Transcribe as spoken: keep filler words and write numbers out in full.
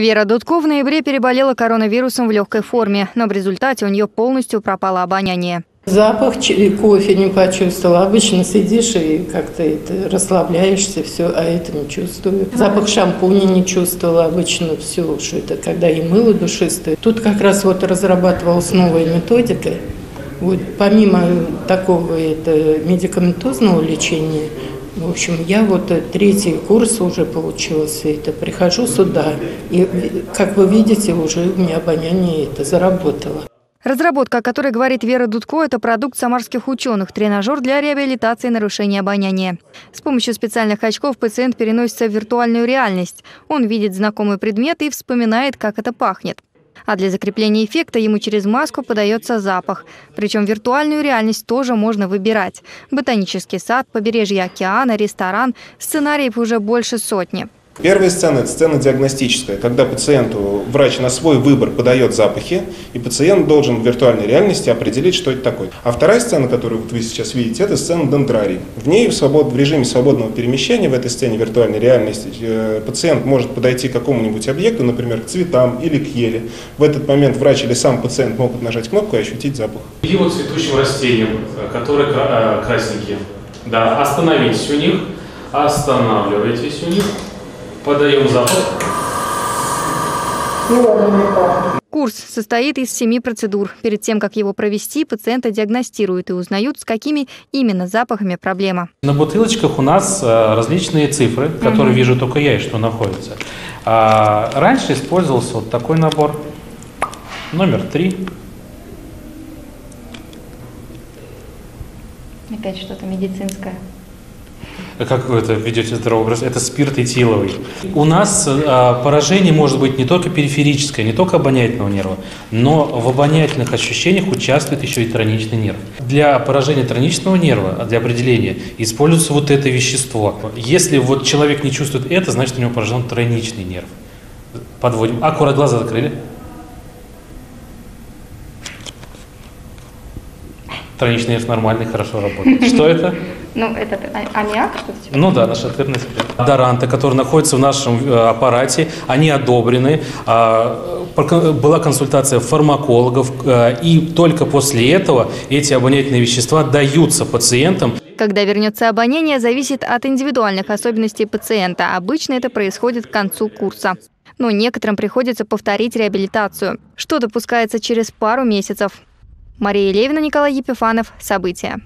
Вера Дудкова в ноябре переболела коронавирусом в легкой форме, но в результате у нее полностью пропало обоняние. Запах кофе не почувствовала. Обычно сидишь и как-то расслабляешься, все, а это не чувствую. Запах шампуня не чувствовала обычно, все, что это, когда и мыло душистое. Тут как раз вот разрабатывалась новая методика. Вот помимо такого это, медикаментозного лечения, в общем, я вот третий курс уже получился, это прихожу сюда, и, как вы видите, уже у меня обоняние это заработало. Разработка, о которой говорит Вера Дудко, это продукт самарских ученых, тренажер для реабилитации нарушения обоняния. С помощью специальных очков пациент переносится в виртуальную реальность. Он видит знакомый предмет и вспоминает, как это пахнет. А для закрепления эффекта ему через маску подается запах. Причем виртуальную реальность тоже можно выбирать. Ботанический сад, побережье океана, ресторан. Сценариев уже больше сотни. Первая сцена – это сцена диагностическая, когда пациенту врач на свой выбор подает запахи, и пациент должен в виртуальной реальности определить, что это такое. А вторая сцена, которую вы сейчас видите, это сцена дендрарий. В ней в, свобод, в режиме свободного перемещения в этой сцене виртуальной реальности пациент может подойти к какому-нибудь объекту, например, к цветам или к еле. В этот момент врач или сам пациент могут нажать кнопку и ощутить запах. Или вот цветущим растениям, которые красненькие. Да, остановитесь у них, останавливайтесь у них. Подаем запах. Курс состоит из семи процедур. Перед тем, как его провести, пациента диагностируют и узнают, с какими именно запахами проблема. На бутылочках у нас различные цифры, которые угу. вижу только я и что находится. А раньше использовался вот такой набор. Номер три. Опять что-то медицинское. Как вы это ведете здоровый образ? Это спирт этиловый. У нас а, поражение может быть не только периферическое, не только обонятельного нерва, но в обонятельных ощущениях участвует еще и тройничный нерв. Для поражения тройничного нерва, для определения, используется вот это вещество. Если вот человек не чувствует это, значит у него поражен тройничный нерв. Подводим. Аккурат, глаза закрыли. Тройничный нерв нормальный, хорошо работает. Что это? Ну, это аммиак, что-то типа? Ну да, наш ответный спирт. Доранты, которые находятся в нашем аппарате, они одобрены. Была консультация фармакологов, и только после этого эти обонятельные вещества даются пациентам. Когда вернется обоняние, зависит от индивидуальных особенностей пациента. Обычно это происходит к концу курса. Но некоторым приходится повторить реабилитацию, что допускается через пару месяцев. Мария Левина, Николай Епифанов. События.